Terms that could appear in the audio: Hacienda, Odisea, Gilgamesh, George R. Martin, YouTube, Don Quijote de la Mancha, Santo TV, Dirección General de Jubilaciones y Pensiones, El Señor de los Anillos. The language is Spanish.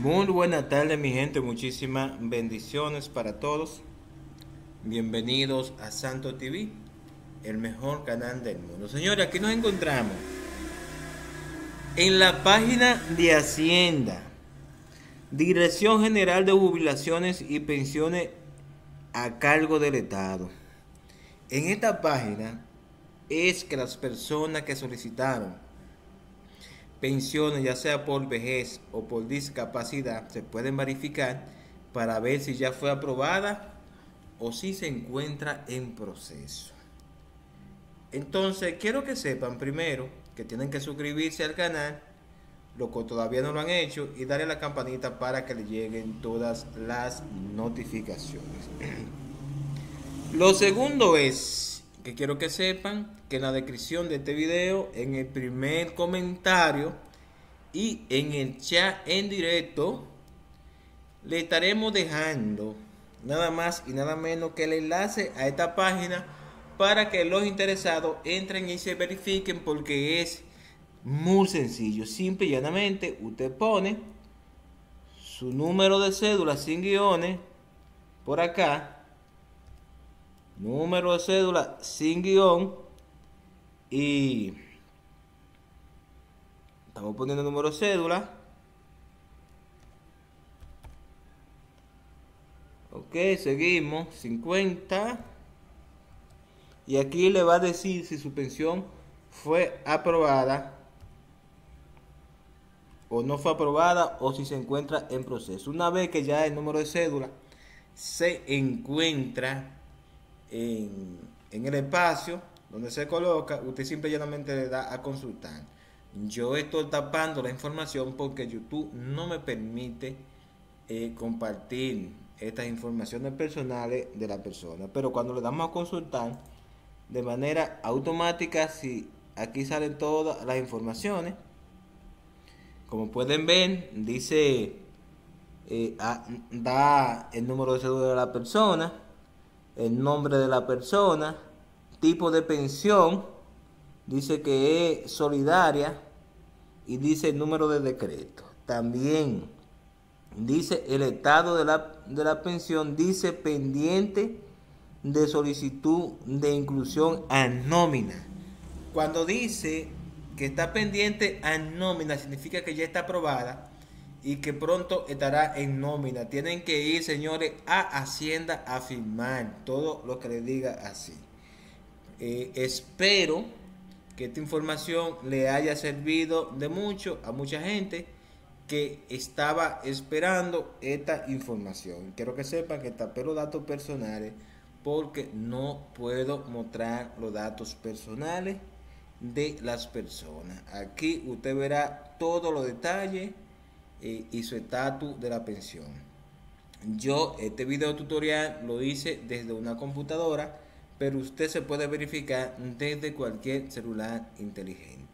Muy buena tarde, mi gente, muchísimas bendiciones para todos. Bienvenidos a Santo TV, el mejor canal del mundo. Señores, aquí nos encontramos en la página de Hacienda, Dirección General de Jubilaciones y Pensiones a cargo del Estado. En esta página es que las personas que solicitaron pensiones, ya sea por vejez o por discapacidad, se pueden verificar para ver si ya fue aprobada o si se encuentra en proceso. Entonces, quiero que sepan primero que tienen que suscribirse al canal, los que todavía no lo han hecho, y darle a la campanita para que le lleguen todas las notificaciones. Lo segundo es que quiero que sepan que en la descripción de este video, en el primer comentario y en el chat en directo, le estaremos dejando nada más y nada menos que el enlace a esta página para que los interesados entren y se verifiquen, porque es muy sencillo. Simple y llanamente usted pone su número de cédula sin guiones por acá, número de cédula sin guión, y estamos poniendo número de cédula. Ok, seguimos, 50. Y aquí le va a decir si su pensión fue aprobada o no fue aprobada, o si se encuentra en proceso. Una vez que ya el número de cédula se encuentra en el espacio donde se coloca, usted simple y llanamente le da a consultar. Yo estoy tapando la información porque YouTube no me permite compartir estas informaciones personales de la persona, pero cuando le damos a consultar, de manera automática, si aquí salen todas las informaciones, como pueden ver, dice da el número de cédula de la persona, el nombre de la persona, tipo de pensión, dice que es solidaria, y dice el número de decreto. También dice el estado de la pensión, dice pendiente de solicitud de inclusión a nómina. Cuando dice que está pendiente a nómina, significa que ya está aprobada y que pronto estará en nómina. Tienen que ir, señores, a Hacienda a firmar todo lo que les diga así. Espero que esta información le haya servido de mucho a mucha gente que estaba esperando esta información. Quiero que sepan que tapé los datos personales porque no puedo mostrar los datos personales de las personas. Aquí usted verá todos los detalles y su estatus de la pensión. Yo este video tutorial lo hice desde una computadora, pero usted se puede verificar desde cualquier celular inteligente.